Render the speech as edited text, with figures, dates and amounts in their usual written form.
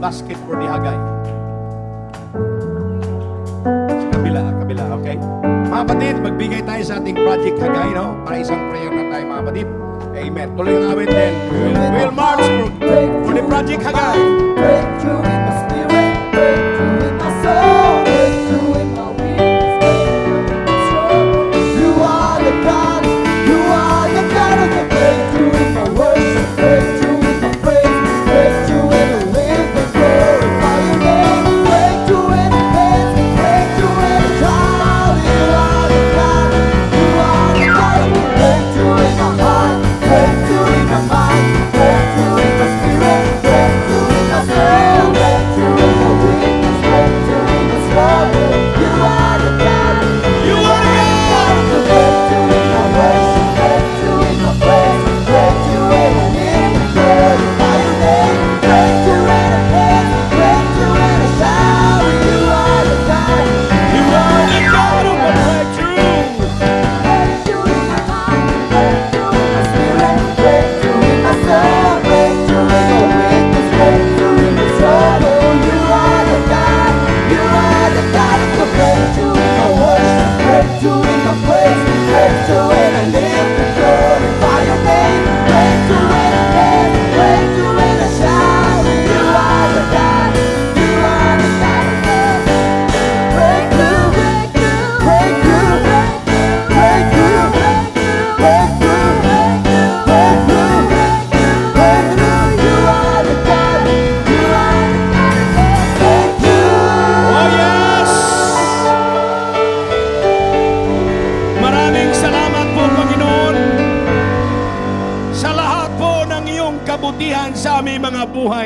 Basket for the Hagay. Sa kabila, okay? Mga batid, magbigay tayo sa ating Project Hagay, no? Para isang prayer na tayo, mga batid. Amen. Tuloy ang awit din. We'll march for the Project Hagay. Breakthrough in my spirit, breakthrough in my soul, breakthrough in my weakness, breakthrough in my struggle. You are the God of the breakthrough in my worship, breakthrough. Kabutihan sa aming mga buhay.